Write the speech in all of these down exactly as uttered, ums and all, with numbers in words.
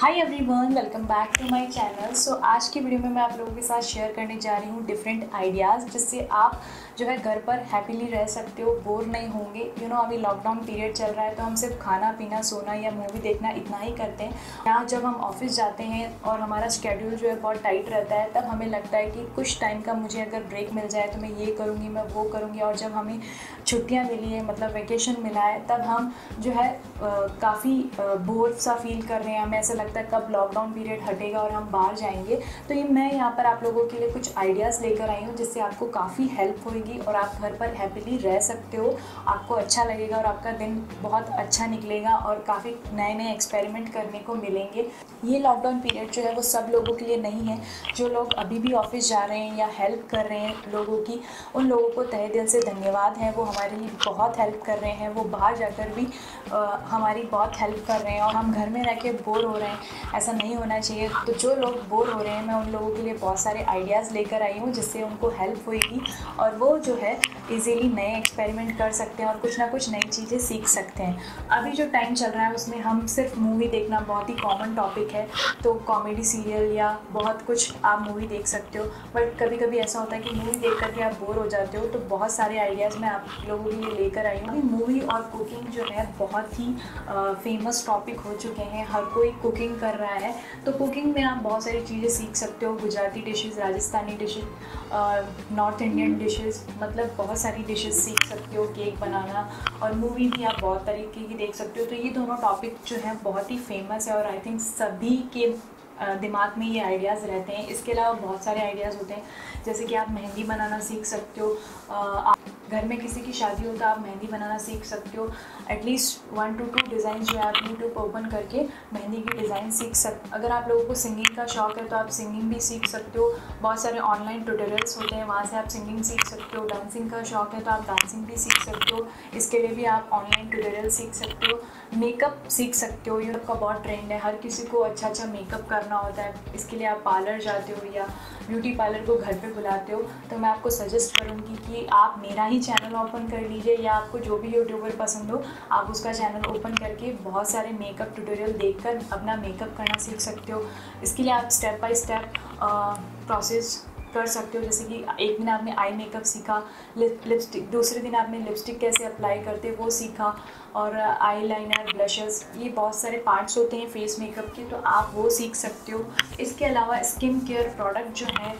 Hi everyone, welcome back to my channel. So आज की video में मैं आप लोगों के साथ शेयर करने जा रही हूँ डिफरेंट आइडियाज़ जिससे आप जो है घर पर हैप्पीली रह सकते हो, बोर नहीं होंगे। यू नो अभी लॉकडाउन पीरियड चल रहा है तो हम सिर्फ खाना पीना, सोना या मूवी देखना इतना ही करते हैं। यहाँ जब हम ऑफिस जाते हैं और हमारा स्केड्यूल जो है बहुत टाइट रहता है तब हमें लगता है कि कुछ टाइम का मुझे अगर ब्रेक मिल जाए तो मैं ये करूँगी, मैं वो करूँगी। और जब हमें छुट्टियाँ मिली है, मतलब वेकेशन मिला है, तब हम जो है काफ़ी बोर सा फील कर रहे हैं। हमें ऐसा लगता है कब लॉकडाउन पीरियड हटेगा और हम बाहर जाएंगे। तो ये मैं यहाँ पर आप लोगों के लिए कुछ आइडियाज़ लेकर आई हूँ जिससे आपको काफ़ी हेल्प होगी और आप घर पर हैप्पीली रह सकते हो। आपको अच्छा लगेगा और आपका दिन बहुत अच्छा निकलेगा और काफ़ी नए नए एक्सपेरिमेंट करने को मिलेंगे। ये लॉकडाउन पीरियड जो है वो सब लोगों के लिए नहीं है। जो लोग अभी भी ऑफिस जा रहे हैं या हेल्प कर रहे हैं लोगों की, उन लोगों को तहे दिल से धन्यवाद है। वो हमारे लिए बहुत हेल्प कर रहे हैं, वो बाहर जाकर भी आ, हमारी बहुत हेल्प कर रहे हैं और हम घर में रह के बोर हो रहे हैं, ऐसा नहीं होना चाहिए। तो जो लोग बोर हो रहे हैं मैं उन लोगों के लिए बहुत सारे आइडियाज़ लेकर आई हूँ जिससे उनको हेल्प होगी और वो जो है इजीली नए एक्सपेरिमेंट कर सकते हैं और कुछ ना कुछ नई चीज़ें सीख सकते हैं। अभी जो टाइम चल रहा है उसमें हम सिर्फ मूवी देखना बहुत ही कॉमन टॉपिक है, तो कॉमेडी सीरियल या बहुत कुछ आप मूवी देख सकते हो। बट कभी कभी ऐसा होता है कि मूवी देख करके आप बोर हो जाते हो, तो बहुत सारे आइडियाज़ मैं आप लोगों के लिए लेकर आई हूँ। मूवी और कुकिंग जो है बहुत ही फेमस टॉपिक हो चुके हैं, हर कोई कुकिंग कर रहा है। तो कुकिंग में आप बहुत सारी चीज़ें सीख सकते हो, Gujarati dishes, Rajasthani dishes, north Indian dishes, मतलब बहुत सारी डिशेज़ सीख सकते हो, केक बनाना। और मूवी भी आप बहुत तरीके की देख सकते हो। तो ये दोनों टॉपिक जो है बहुत ही फेमस है और आई थिंक सभी के दिमाग में ये आइडियाज़ रहते हैं। इसके अलावा बहुत सारे आइडियाज़ होते हैं, जैसे कि आप मेहंदी बनाना सीख सकते हो। आप घर में किसी की शादी हो तो आप मेहंदी बनाना सीख सकते हो। At least one to two design जो है आप यूट्यूब ओपन करके मेहंदी की डिज़ाइन सीख सकते। अगर आप लोगों को सिंगिंग का शौक़ है तो आप सिंगिंग भी सीख सकते हो। बहुत सारे ऑनलाइन ट्यूटोरियल्स होते हैं, वहाँ से आप सिंगिंग सीख सकते हो। डांसिंग का शौक़ है तो आप डांसिंग भी सीख सकते हो, इसके लिए भी आप ऑनलाइन ट्यूटोरियल सीख सकते हो। मेकअप सीख सकते हो, ये आपका बहुत ट्रेंड है, हर किसी को अच्छा अच्छा मेकअप करना होता है। इसके लिए आप पार्लर जाते हो या ब्यूटी पार्लर को घर पे बुलाते हो, तो मैं आपको सजेस्ट करूँगी कि आप मेरा ही चैनल ओपन कर लीजिए या आपको जो भी यूट्यूबर पसंद हो आप उसका चैनल ओपन करके बहुत सारे मेकअप ट्यूटोरियल देखकर अपना मेकअप करना सीख सकते हो। इसके लिए आप स्टेप बाय स्टेप प्रोसेस कर सकते हो, जैसे कि एक दिन आपने आई मेकअप सीखा, लिपस्टिक, दूसरे दिन आपने लिपस्टिक कैसे अप्लाई करते वो सीखा, और आई लाइनर, ब्लशेस, ये बहुत सारे पार्ट्स होते हैं फेस मेकअप के, तो आप वो सीख सकते हो। इसके अलावा स्किन केयर प्रोडक्ट जो है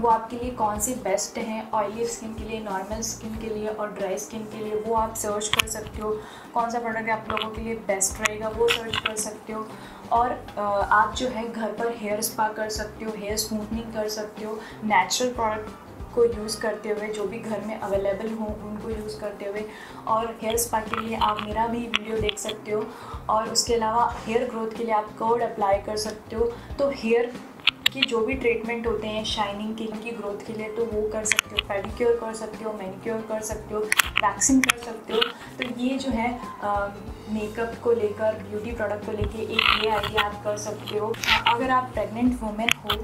वो आपके लिए कौन से बेस्ट हैं, ऑयली स्किन के लिए, नॉर्मल स्किन के लिए और ड्राई स्किन के लिए, वो आप सर्च कर सकते हो। कौन सा प्रोडक्ट आप लोगों के लिए बेस्ट रहेगा वो सर्च कर सकते हो। और आप जो है घर पर हेयर स्पा कर सकते हो, हेयर स्मूथनिंग कर सकते हो। नेचुरल प्रोडक्ट को यूज़ करते हुए, जो भी घर में अवेलेबल हो उनको यूज़ करते हुए। और हेयर स्पा के लिए आप मेरा भी वीडियो देख सकते हो। और उसके अलावा हेयर ग्रोथ के लिए आप कर्ड अप्लाई कर सकते हो। तो हेयर कि जो भी ट्रीटमेंट होते हैं शाइनिंग के लिए, ग्रोथ के लिए, तो वो कर सकते हो। पेडिक्योर कर सकते हो, मैनिक्योर कर सकते हो, वैक्सिंग कर सकते हो। तो ये जो है मेकअप को लेकर, ब्यूटी प्रोडक्ट को लेकर एक ये आइडिया आप कर सकते हो। अगर आप प्रेग्नेंट वूमेन हो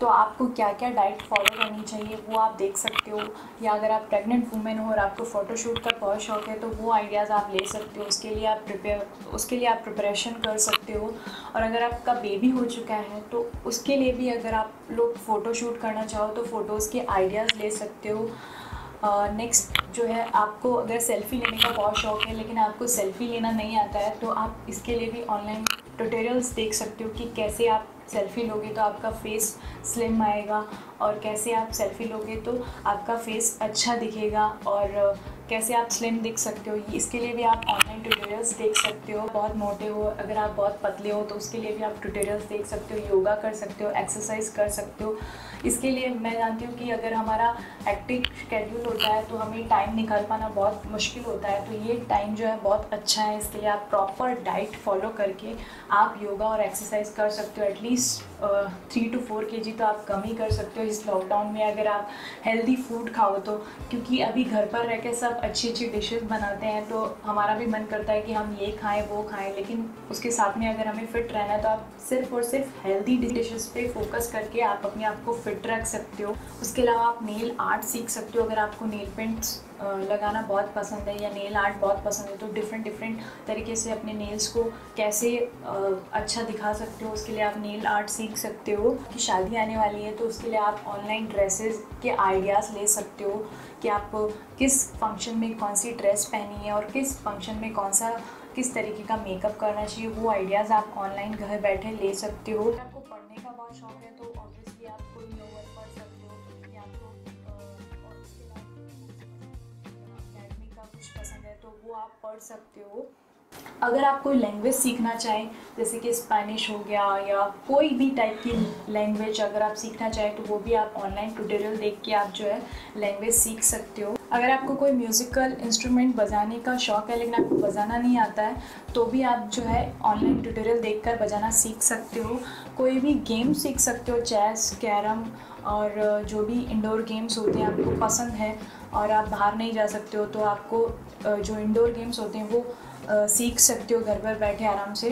तो आपको क्या क्या डाइट फॉलो करनी चाहिए वो आप देख सकते हो। या अगर आप प्रेग्नेंट वूमेन हो और आपको फ़ोटोशूट का बहुत शौक है तो वो आइडियाज़ आप ले सकते हो। उसके लिए आप प्रिपेयर उसके लिए आप प्रिपरेशन कर सकते हो। और अगर आपका बेबी हो चुका है तो उसके लिए भी अगर आप लोग फ़ोटोशूट करना चाहो तो फ़ोटोज़ के आइडियाज़ ले सकते हो। नेक्स्ट uh, जो है आपको अगर सेल्फ़ी लेने का बहुत शौक़ है लेकिन आपको सेल्फ़ी लेना नहीं आता है तो आप इसके लिए भी ऑनलाइन ट्यूटोरियल्स देख सकते हो कि कैसे आप सेल्फ़ी लोगे तो आपका फ़ेस स्लिम आएगा और कैसे आप सेल्फ़ी लोगे तो आपका फ़ेस अच्छा दिखेगा और कैसे आप स्लिम दिख सकते हो। इसके लिए भी आप ऑनलाइन ट्यूटोरियल्स देख सकते हो। बहुत मोटे हो, अगर आप बहुत पतले हो तो उसके लिए भी आप ट्यूटोरियल्स देख सकते हो। योगा कर सकते हो, एक्सरसाइज कर सकते हो। इसके लिए मैं जानती हूँ कि अगर हमारा एक्टिव शेड्यूल होता है तो हमें टाइम निकाल पाना बहुत मुश्किल होता है, तो ये टाइम जो है बहुत अच्छा है। इसके लिए आप प्रॉपर डाइट फॉलो करके आप योगा और एक्सरसाइज कर सकते हो। एटलीस्ट थ्री टू फोर के जी तो आप कम ही कर सकते हो इस लॉकडाउन में, अगर आप हेल्दी फूड खाओ तो। क्योंकि अभी घर पर रह के सब अच्छी अच्छी डिशेस बनाते हैं तो हमारा भी मन करता है कि हम ये खाएं वो खाएं, लेकिन उसके साथ में अगर हमें फ़िट रहना है तो आप सिर्फ और सिर्फ हेल्दी डिशेस पे फोकस करके आप अपने आप को फिट रख सकते हो। उसके अलावा आप नेल आर्ट सीख सकते हो। अगर आपको नेल पेंट्स लगाना बहुत पसंद है या नेल आर्ट बहुत पसंद है, तो डिफरेंट डिफरेंट तरीके से अपने नेल्स को कैसे अच्छा दिखा सकते हो उसके लिए आप नेल आर्ट सीख सकते हो। कि शादी आने वाली है तो उसके लिए आप ऑनलाइन ड्रेसेस के आइडियाज़ ले सकते हो कि आप किस फंक्शन में कौन सी ड्रेस पहनी है और किस फंक्शन में कौन सा किस तरीके का मेकअप करना चाहिए, वो आइडियाज़ आप ऑनलाइन घर बैठे ले सकते हो। अगर आपको पढ़ने का बहुत शौक है तो ऑब्वियसली आप कोई लोअर पढ़ सकते हो, या आपको अकेडमी का कुछ पसंद है तो वो आप पढ़ सकते हो। अगर आप कोई लैंग्वेज सीखना चाहें जैसे कि स्पेनिश हो गया या कोई भी टाइप की लैंग्वेज अगर आप सीखना चाहें तो वो भी आप ऑनलाइन ट्यूटोरियल देख के आप जो है लैंग्वेज सीख सकते हो। अगर आपको कोई म्यूज़िकल इंस्ट्रूमेंट बजाने का शौक़ है लेकिन आपको बजाना नहीं आता है तो भी आप जो है ऑनलाइन ट्यूटोरियल देखकर बजाना सीख सकते हो। कोई भी गेम सीख सकते हो, चेस, कैरम और जो भी इंडोर गेम्स होते हैं आपको पसंद है और आप बाहर नहीं जा सकते हो तो आपको जो इंडोर गेम्स होते हैं वो सीख सकते हो घर पर बैठे आराम से।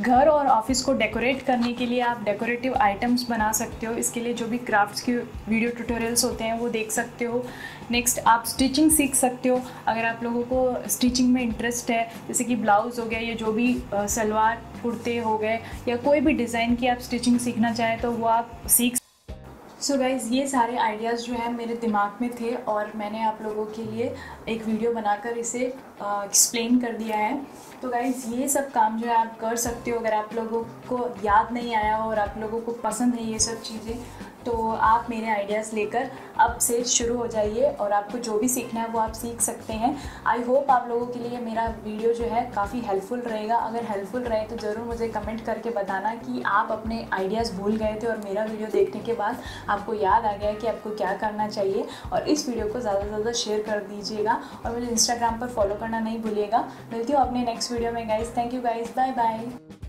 घर और ऑफिस को डेकोरेट करने के लिए आप डेकोरेटिव आइटम्स बना सकते हो, इसके लिए जो भी क्राफ्ट्स के वीडियो ट्यूटोरियल्स होते हैं वो देख सकते हो। नेक्स्ट आप स्टिचिंग सीख सकते हो, अगर आप लोगों को स्टिचिंग में इंटरेस्ट है जैसे कि ब्लाउज़ हो गया या जो भी सलवार कुर्ते हो गए या कोई भी डिज़ाइन की आप स्टिचिंग सीखना चाहें तो वो आप सीख। सो गाइज़, ये सारे आइडियाज़ जो है मेरे दिमाग में थे और मैंने आप लोगों के लिए एक वीडियो बनाकर इसे एक्सप्लेन कर दिया है। तो गाइज़, ये सब काम जो है आप कर सकते हो। अगर आप लोगों को याद नहीं आया हो और आप लोगों को पसंद है ये सब चीज़ें तो आप मेरे आइडियाज़ लेकर अब से शुरू हो जाइए और आपको जो भी सीखना है वो आप सीख सकते हैं। आई होप आप लोगों के लिए मेरा वीडियो जो है काफ़ी हेल्पफुल रहेगा। अगर हेल्पफुल रहे तो ज़रूर मुझे कमेंट करके बताना कि आप अपने आइडियाज़ भूल गए थे और मेरा वीडियो देखने के बाद आपको याद आ गया कि आपको क्या करना चाहिए। और इस वीडियो को ज़्यादा से ज़्यादा शेयर कर दीजिएगा और मुझे इंस्टाग्राम पर फॉलो करना नहीं भूलिएगा। मिलती हूँ अपने नेक्स्ट वीडियो में guys. Thank you guys, bye bye.